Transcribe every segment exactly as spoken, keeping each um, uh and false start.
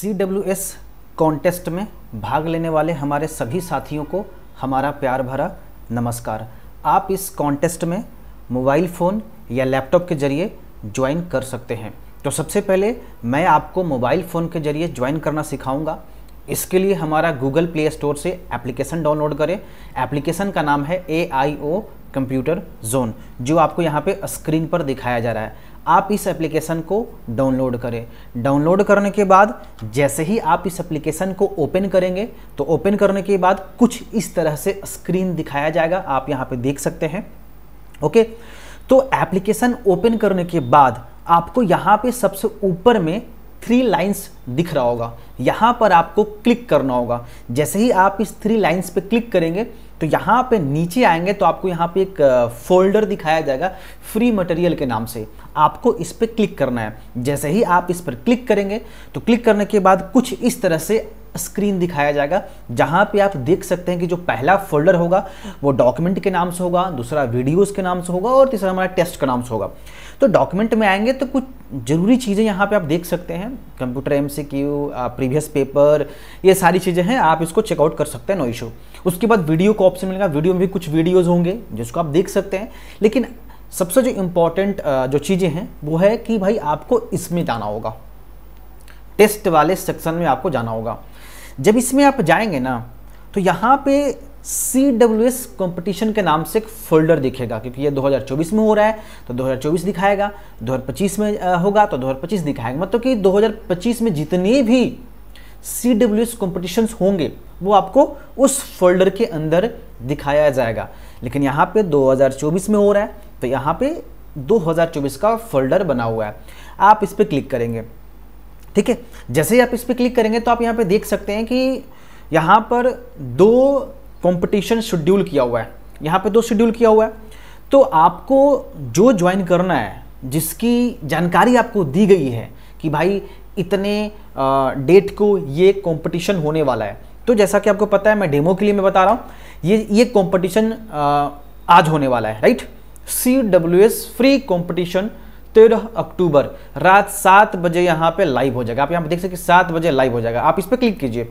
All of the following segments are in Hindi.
सी डब्ल्यू एस कॉन्टेस्ट में भाग लेने वाले हमारे सभी साथियों को हमारा प्यार भरा नमस्कार। आप इस कॉन्टेस्ट में मोबाइल फ़ोन या लैपटॉप के ज़रिए ज्वाइन कर सकते हैं। तो सबसे पहले मैं आपको मोबाइल फ़ोन के ज़रिए ज्वाइन करना सिखाऊंगा। इसके लिए हमारा गूगल प्ले स्टोर से एप्लीकेशन डाउनलोड करें। एप्लीकेशन का नाम है ए आई ओ कंप्यूटर जोन, जो आपको यहाँ पे स्क्रीन पर दिखाया जा रहा है। आप इस एप्लीकेशन को डाउनलोड करें। डाउनलोड करने के बाद जैसे ही आप इस एप्लीकेशन को ओपन करेंगे तो ओपन करने के बाद कुछ इस तरह से स्क्रीन दिखाया जाएगा, आप यहाँ पे देख सकते हैं। ओके, तो एप्लीकेशन ओपन करने के बाद आपको यहाँ पे सबसे ऊपर में थ्री लाइंस दिख रहा होगा, यहाँ पर आपको क्लिक करना होगा। जैसे ही आप इस थ्री लाइंस पे क्लिक करेंगे तो यहाँ पे नीचे आएंगे तो आपको यहाँ पे एक फोल्डर दिखाया जाएगा फ्री मटेरियल के नाम से, आपको इस पर क्लिक करना है। जैसे ही आप इस पर क्लिक करेंगे तो क्लिक करने के बाद कुछ इस तरह से स्क्रीन दिखाया जाएगा, जहाँ पे आप देख सकते हैं कि जो पहला फोल्डर होगा वो डॉक्यूमेंट के नाम से होगा, दूसरा वीडियोस के नाम से होगा और तीसरा हमारा टेस्ट के नाम से होगा। तो डॉक्यूमेंट में आएंगे तो कुछ ज़रूरी चीज़ें यहाँ पे आप देख सकते हैं, computer M C Q, previous paper, ये सारी चीज़ें हैं, आप इसको चेकआउट कर सकते हैं, नो इशू। उसके बाद वीडियो का ऑप्शन मिलेगा, वीडियो में भी कुछ वीडियोज़ होंगे जिसको आप देख सकते हैं। लेकिन सबसे जो इम्पोर्टेंट जो चीज़ें हैं वो है कि भाई आपको इसमें जाना होगा, टेस्ट वाले सेक्शन में आपको जाना होगा। जब इसमें आप जाएंगे ना तो यहाँ पे सी डब्ल्यू एस कंपटीशन के नाम से एक फोल्डर दिखेगा, क्योंकि ये दो हज़ार चौबीस में हो रहा है तो दो हज़ार चौबीस दिखाएगा, दो हज़ार पच्चीस में होगा तो दो हज़ार पच्चीस दिखाएगा। मतलब कि दो हज़ार पच्चीस में जितने भी सी डब्ल्यू एस कॉम्पिटिशन्स होंगे वो आपको उस फोल्डर के अंदर दिखाया जाएगा। लेकिन यहाँ पे दो हज़ार चौबीस में हो रहा है तो यहाँ पे दो हज़ार चौबीस का फोल्डर बना हुआ है, आप इस पर क्लिक करेंगे। ठीक है, जैसे ही आप इस पर क्लिक करेंगे तो आप यहाँ पे देख सकते हैं कि यहाँ पर दो कंपटीशन शेड्यूल किया हुआ है, यहाँ पे दो शेड्यूल किया हुआ है। तो आपको जो ज्वाइन करना है, जिसकी जानकारी आपको दी गई है कि भाई इतने डेट को ये कंपटीशन होने वाला है, तो जैसा कि आपको पता है, मैं डेमो के लिए मैं बता रहा हूँ, ये ये कंपटीशन आज होने वाला है, right. C W S free competition तेरह अक्टूबर रात सात बजे यहाँ पे लाइव हो जाएगा। आप यहाँ पे देख सकते हैं सात बजे लाइव हो जाएगा, आप इस पर क्लिक कीजिए।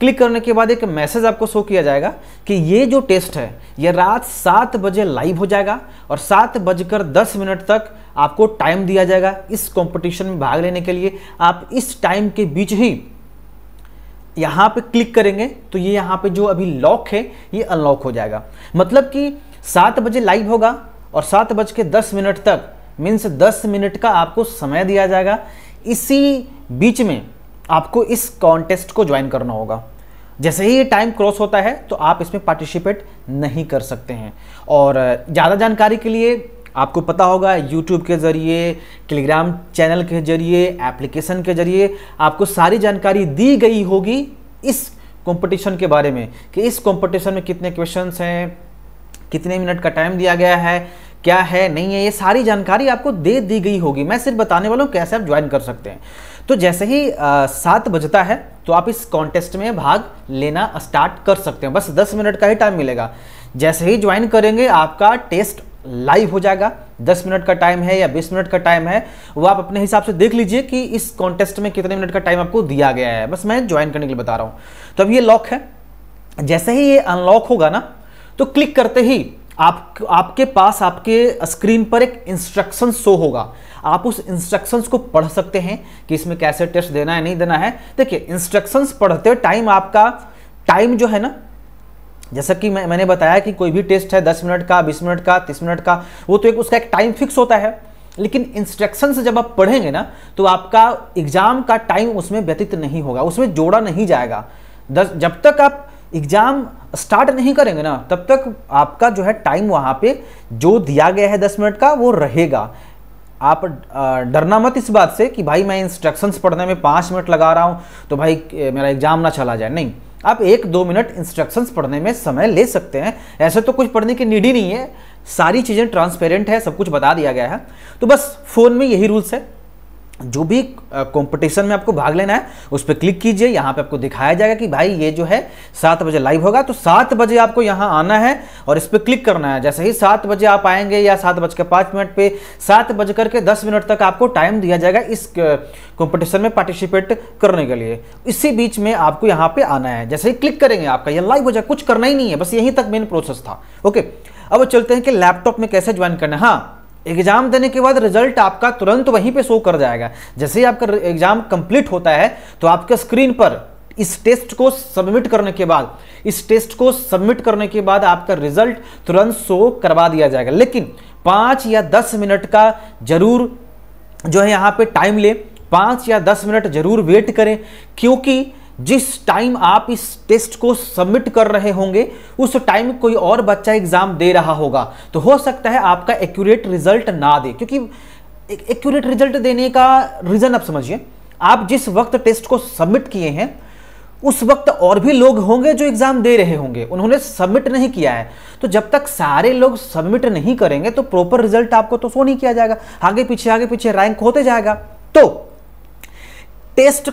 क्लिक करने के बाद एक मैसेज आपको शो किया जाएगा कि ये जो टेस्ट है ये रात सात बजे लाइव हो जाएगा और सात बजकर दस मिनट तक आपको टाइम दिया जाएगा इस कंपटीशन में भाग लेने के लिए। आप इस टाइम के बीच ही यहाँ पे क्लिक करेंगे तो ये यहाँ पे जो अभी लॉक है ये अनलॉक हो जाएगा। मतलब कि सात बजे लाइव होगा और सात बज के दस मिनट तक, मीन्स दस मिनट का आपको समय दिया जाएगा। इसी बीच में आपको इस कॉन्टेस्ट को ज्वाइन करना होगा। जैसे ही ये टाइम क्रॉस होता है तो आप इसमें पार्टिसिपेट नहीं कर सकते हैं। और ज़्यादा जानकारी के लिए आपको पता होगा, यूट्यूब के ज़रिए, टेलीग्राम चैनल के ज़रिए, एप्लीकेशन के ज़रिए आपको सारी जानकारी दी गई होगी इस कॉम्पिटिशन के बारे में, कि इस कॉम्पिटिशन में कितने क्वेश्चंस हैं, कितने मिनट का टाइम दिया गया है, क्या है नहीं है, ये सारी जानकारी आपको दे दी गई होगी। मैं सिर्फ बताने वाला हूँ कैसे आप ज्वाइन कर सकते हैं। तो जैसे ही आ, सात बजता है तो आप इस कॉन्टेस्ट में भाग लेना स्टार्ट कर सकते हैं। बस दस मिनट का ही टाइम मिलेगा। जैसे ही ज्वाइन करेंगे आपका टेस्ट लाइव हो जाएगा। दस मिनट का टाइम है या बीस मिनट का टाइम है, वो आप अपने हिसाब से देख लीजिए कि इस कॉन्टेस्ट में कितने मिनट का टाइम आपको दिया गया है। बस मैं ज्वाइन करने के लिए बता रहा हूँ। तो अब ये लॉक है, जैसे ही ये अनलॉक होगा ना तो क्लिक करते ही आप आपके पास आपके स्क्रीन पर एक इंस्ट्रक्शन शो होगा। आप उस इंस्ट्रक्शंस को पढ़ सकते हैं कि इसमें कैसे टेस्ट देना है, नहीं देना है। देखिए, इंस्ट्रक्शंस पढ़ते टाइम आपका टाइम जो है ना, जैसा कि मैं मैंने बताया कि कोई भी टेस्ट है दस मिनट का, बीस मिनट का, तीस मिनट का, वो तो एक उसका एक टाइम फिक्स होता है। लेकिन इंस्ट्रक्शंस जब आप पढ़ेंगे ना तो आपका एग्ज़ाम का टाइम उसमें व्यतीत नहीं होगा, उसमें जोड़ा नहीं जाएगा। दस जब तक आप एग्ज़ाम स्टार्ट नहीं करेंगे ना तब तक आपका जो है टाइम वहाँ पे जो दिया गया है दस मिनट का वो रहेगा। आप डरना मत इस बात से कि भाई मैं इंस्ट्रक्शंस पढ़ने में पाँच मिनट लगा रहा हूँ तो भाई मेरा एग्ज़ाम ना चला जाए, नहीं। आप एक दो मिनट इंस्ट्रक्शंस पढ़ने में समय ले सकते हैं, ऐसे तो कुछ पढ़ने की नीड ही नहीं है। सारी चीज़ें ट्रांसपेरेंट है, सब कुछ बता दिया गया है। तो बस फ़ोन में यही रूल्स है। जो भी कंपटीशन में आपको भाग लेना है उस पर क्लिक कीजिए। यहाँ पे आपको दिखाया जाएगा कि भाई ये जो है सात बजे लाइव होगा, तो सात बजे आपको यहाँ आना है और इस पर क्लिक करना है। जैसे ही सात बजे आप आएंगे या सात बज के पाँच मिनट पर सात बज करके दस मिनट तक आपको टाइम दिया जाएगा इस कंपटीशन में पार्टिसिपेट करने के लिए। इसी बीच में आपको यहाँ पर आना है, जैसे ही क्लिक करेंगे आपका यह लाइव हो जाएगा, कुछ करना ही नहीं है, बस यहीं तक मेन प्रोसेस था। ओके, अब चलते हैं कि लैपटॉप में कैसे ज्वाइन करना है। हाँ, एग्जाम देने के बाद रिजल्ट आपका तुरंत वहीं पे शो कर जाएगा। जैसे ही आपका एग्जाम कंप्लीट होता है तो आपके स्क्रीन पर इस टेस्ट को सबमिट करने के बाद इस टेस्ट को सबमिट करने के बाद आपका रिजल्ट तुरंत शो करवा दिया जाएगा। लेकिन पाँच या दस मिनट का जरूर जो है यहाँ पे टाइम ले, पाँच या दस मिनट जरूर वेट करें, क्योंकि जिस टाइम आप इस टेस्ट को सबमिट कर रहे होंगे उस टाइम कोई और बच्चा एग्जाम दे रहा होगा, तो हो सकता है आपका एक्यूरेट रिजल्ट ना दे। क्योंकि एक्यूरेट रिजल्ट देने का रीज़न आप समझिए, आप जिस वक्त टेस्ट को सबमिट किए हैं उस वक्त और भी लोग होंगे जो एग्ज़ाम दे रहे होंगे, उन्होंने सबमिट नहीं किया है। तो जब तक सारे लोग सबमिट नहीं करेंगे तो प्रॉपर रिजल्ट आपको तो शो नहीं किया जाएगा, आगे पीछे आगे पीछे रैंक होते जाएगा। तो टेस्ट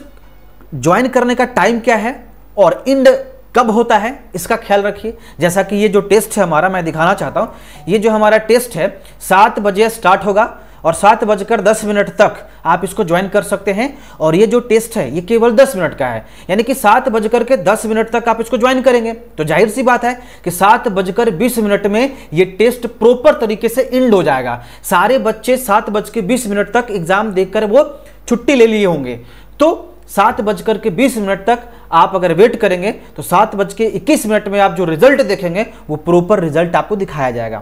ज्वाइन करने का टाइम क्या है और एंड कब होता है, इसका ख्याल रखिए। जैसा कि ये जो टेस्ट है हमारा, मैं दिखाना चाहता हूँ, ये जो हमारा टेस्ट है सात बजे स्टार्ट होगा और सात बजकर दस मिनट तक आप इसको ज्वाइन कर सकते हैं। और ये जो टेस्ट है ये केवल दस मिनट का है, यानी कि सात बजकर के दस मिनट तक आप इसको ज्वाइन करेंगे तो जाहिर सी बात है कि सात बजकर बीस मिनट में ये टेस्ट प्रॉपर तरीके से एंड हो जाएगा। सारे बच्चे सात बज के बीस मिनट तक एग्जाम देकर वो छुट्टी ले लिए होंगे, तो सात बजकर के बीस मिनट तक आप अगर वेट करेंगे तो सात बज के इक्कीस मिनट में आप जो रिजल्ट देखेंगे वो प्रॉपर रिजल्ट आपको दिखाया जाएगा।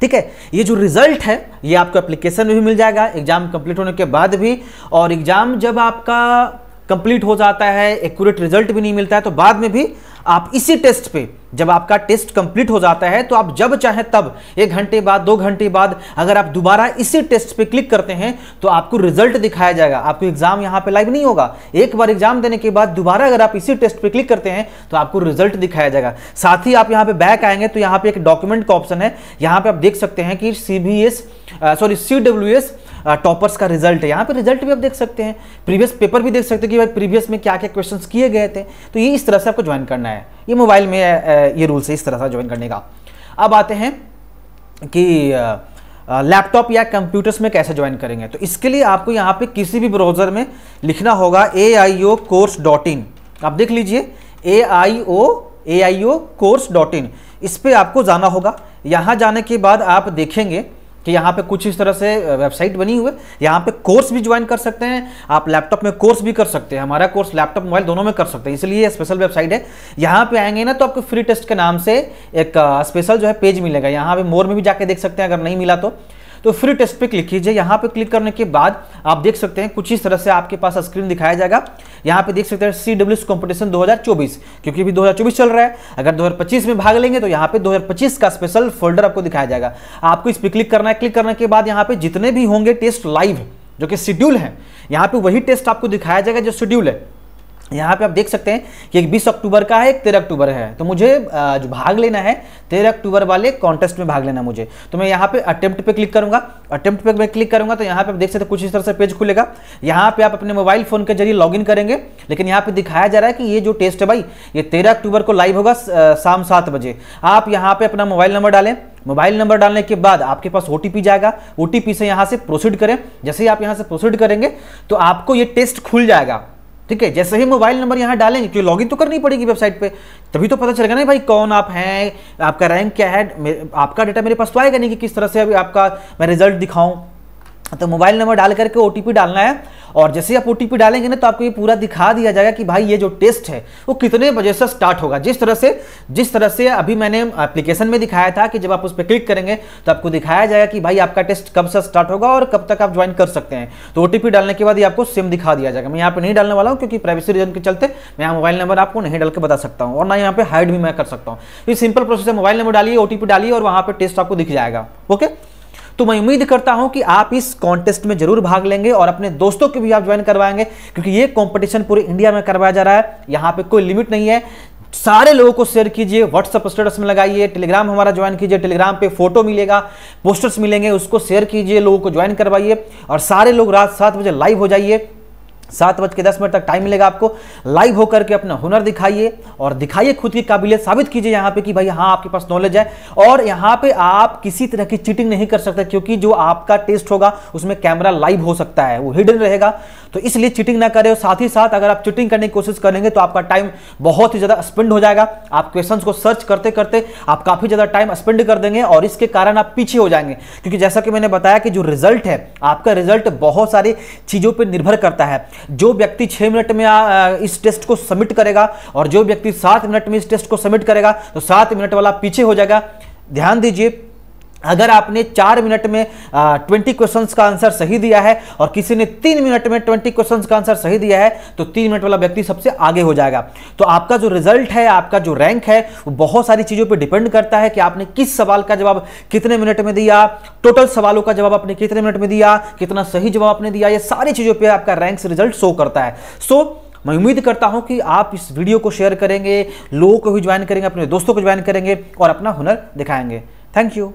ठीक है, ये जो रिजल्ट है ये आपको एप्लीकेशन में भी मिल जाएगा एग्जाम कंप्लीट होने के बाद भी। और एग्जाम जब आपका कंप्लीट हो जाता है, एक्यूरेट रिजल्ट भी नहीं मिलता है, तो बाद में भी आप इसी टेस्ट पे, जब आपका टेस्ट कंप्लीट हो जाता है तो आप जब चाहे तब एक घंटे बाद, दो घंटे बाद अगर आप दोबारा इसी टेस्ट पे क्लिक करते हैं तो आपको रिजल्ट दिखाया जाएगा। आपको एग्जाम यहाँ पे लाइव नहीं होगा, एक बार एग्जाम देने के बाद दोबारा अगर आप इसी टेस्ट पे क्लिक करते हैं तो आपको रिजल्ट दिखाया जाएगा। साथ ही आप यहाँ पे बैक आएंगे तो यहाँ पे एक डॉक्यूमेंट का ऑप्शन है, यहाँ पे आप देख सकते हैं कि C B S sorry C W S toppers का रिजल्ट है। यहाँ पे रिजल्ट भी आप देख सकते हैं, प्रीवियस पेपर भी देख सकते हैं कि भाई प्रीवियस में क्या क्या क्वेश्चंस किए गए थे। तो ये इस तरह से आपको ज्वाइन करना है, ये मोबाइल में ये रूल से इस तरह से ज्वाइन करने का। अब आते हैं कि लैपटॉप या कंप्यूटर्स में कैसे ज्वाइन करेंगे, तो इसके लिए आपको यहाँ पे किसी भी ब्राउज़र में लिखना होगा ए आई ओ कोर्स डॉट इन। आप देख लीजिए ए आई ओ ए आई ओ कोर्स डॉट इन, इस पर आपको जाना होगा। यहाँ जाने के बाद आप देखेंगे कि यहाँ पे कुछ इस तरह से वेबसाइट बनी हुई है, यहाँ पे कोर्स भी ज्वाइन कर सकते हैं आप, लैपटॉप में कोर्स भी कर सकते हैं। हमारा कोर्स लैपटॉप मोबाइल दोनों में कर सकते हैं, इसलिए स्पेशल वेबसाइट है। यहाँ पे आएंगे ना तो आपको फ्री टेस्ट के नाम से एक स्पेशल जो है पेज मिलेगा, यहाँ पे मोर में भी जाके देख सकते हैं अगर नहीं मिला तो। तो फ्री टेस्ट पे क्लिक कीजिए, यहाँ पे क्लिक करने के बाद आप देख सकते हैं कुछ इस तरह से आपके पास स्क्रीन दिखाया जाएगा। यहाँ पे देख सकते हैं सी डब्ल्यू एस कॉम्पिटिशन दो हज़ार चौबीस, क्योंकि अभी दो हज़ार चौबीस चल रहा है। अगर दो हज़ार पच्चीस में भाग लेंगे तो यहाँ पे दो हज़ार पच्चीस का स्पेशल फोल्डर आपको दिखाया जाएगा, आपको इस पर क्लिक करना है। क्लिक करने के बाद यहाँ पे जितने भी होंगे टेस्ट लाइव जो कि शेड्यूल है, यहाँ पे वही टेस्ट आपको दिखाया जाएगा जो शेड्यूल है। यहाँ पे आप देख सकते हैं कि एक बीस अक्टूबर का है, एक तेरह अक्टूबर है। तो मुझे जो भाग लेना है तेरह अक्टूबर वाले कॉन्टेस्ट में भाग लेना मुझे, तो मैं यहाँ पे अटेम्प्ट पे क्लिक करूँगा। अटेम्प्ट पे मैं क्लिक करूँगा तो यहाँ पे आप देख सकते हैं कुछ इस तरह से पेज खुलेगा। यहाँ पे आप अपने मोबाइल फ़ोन के जरिए लॉगिन करेंगे, लेकिन यहाँ पे दिखाया जा रहा है कि ये जो टेस्ट है भाई ये तेरह अक्टूबर को लाइव होगा शाम सात बजे। आप यहाँ पे अपना मोबाइल नंबर डालें, मोबाइल नंबर डालने के बाद आपके पास ओ टी पी जाएगा, ओ टी पी से यहाँ से प्रोसीड करें। जैसे ही आप यहाँ से प्रोसीड करेंगे तो आपको ये टेस्ट खुल जाएगा। ठीक है, जैसे ही मोबाइल नंबर यहाँ डालेंगे, क्योंकि लॉगिन तो करनी पड़ेगी वेबसाइट पे, तभी तो पता चलेगा ना भाई कौन आप हैं, आपका रैंक क्या है। आपका डाटा मेरे पास तो आएगा नहीं कि किस तरह से अभी आपका मैं रिजल्ट दिखाऊं। तो मोबाइल नंबर डाल करके ओ टी पी डालना है, और जैसे आप ओ टी पी डालेंगे ना तो आपको ये पूरा दिखा दिया जाएगा कि भाई ये जो टेस्ट है वो कितने बजे से स्टार्ट होगा। जिस तरह से जिस तरह से अभी मैंने एप्लीकेशन में दिखाया था कि जब आप उस पर क्लिक करेंगे तो आपको दिखाया जाएगा कि भाई आपका टेस्ट कब से स्टार्ट होगा और कब तक आप ज्वाइन कर सकते हैं। तो ओ टी पी डालने के बाद ये आपको सेम दिखा दिया जाएगा। मैं यहाँ पर नहीं डालने वाला हूँ, क्योंकि प्राइवेसी रीजन के चलते मैं यहाँ मोबाइल नंबर आपको नहीं डाल के बता सकता हूँ, और ना यहाँ पर हाइड भी मैं कर सकता हूँ। ये सिंपल प्रोसेस है, मोबाइल नंबर डालिए, ओ टी पी डालिए और वहाँ पर टेस्ट आपको दिख जाएगा। ओके, तो मैं उम्मीद करता हूं कि आप इस कॉन्टेस्ट में जरूर भाग लेंगे और अपने दोस्तों को भी आप ज्वाइन करवाएंगे, क्योंकि ये कंपटीशन पूरे इंडिया में करवाया जा रहा है। यहां पे कोई लिमिट नहीं है, सारे लोगों को शेयर कीजिए, व्हाट्सएप स्टेटस में लगाइए, टेलीग्राम हमारा ज्वाइन कीजिए, टेलीग्राम पे फोटो मिलेगा, पोस्टर्स मिलेंगे, उसको शेयर कीजिए, लोगों को ज्वाइन करवाइए। और सारे लोग रात सात बजे लाइव हो जाइए, सात बज के दस मिनट तक टाइम मिलेगा आपको, लाइव होकर के अपना हुनर दिखाइए और दिखाइए खुद की काबिलियत, साबित कीजिए यहाँ पे कि भाई हाँ आपके पास नॉलेज है। और यहाँ पे आप किसी तरह की चीटिंग नहीं कर सकते, क्योंकि जो आपका टेस्ट होगा उसमें कैमरा लाइव हो सकता है, वो हिडन रहेगा, तो इसलिए चीटिंग ना करें। और साथ ही साथ अगर आप चीटिंग करने की कोशिश करेंगे तो आपका टाइम बहुत ही ज़्यादा स्पेंड हो जाएगा, आप क्वेश्चन को सर्च करते करते आप काफ़ी ज़्यादा टाइम स्पेंड कर देंगे और इसके कारण आप पीछे हो जाएंगे। क्योंकि जैसा कि मैंने बताया कि जो रिजल्ट है, आपका रिजल्ट बहुत सारी चीज़ों पर निर्भर करता है। जो व्यक्ति छह मिनट में आ, इस टेस्ट को सबमिट करेगा और जो व्यक्ति सात मिनट में इस टेस्ट को सबमिट करेगा, तो सात मिनट वाला पीछे हो जाएगा। ध्यान दीजिए, अगर आपने चार मिनट में आ, बीस क्वेश्चंस का आंसर सही दिया है और किसी ने तीन मिनट में बीस क्वेश्चंस का आंसर सही दिया है, तो तीन मिनट वाला व्यक्ति सबसे आगे हो जाएगा। तो आपका जो रिजल्ट है, आपका जो रैंक है, वो बहुत सारी चीज़ों पे डिपेंड करता है कि आपने किस सवाल का जवाब कितने मिनट में दिया, टोटल सवालों का जवाब आपने कितने मिनट में दिया, कितना सही जवाब आपने दिया, ये सारी चीज़ों पर आपका रैंक रिजल्ट शो करता है। सो मैं उम्मीद करता हूं कि आप इस वीडियो को शेयर करेंगे, लोगों को भी ज्वाइन करेंगे, अपने दोस्तों को ज्वाइन करेंगे और अपना हुनर दिखाएंगे। Thank you.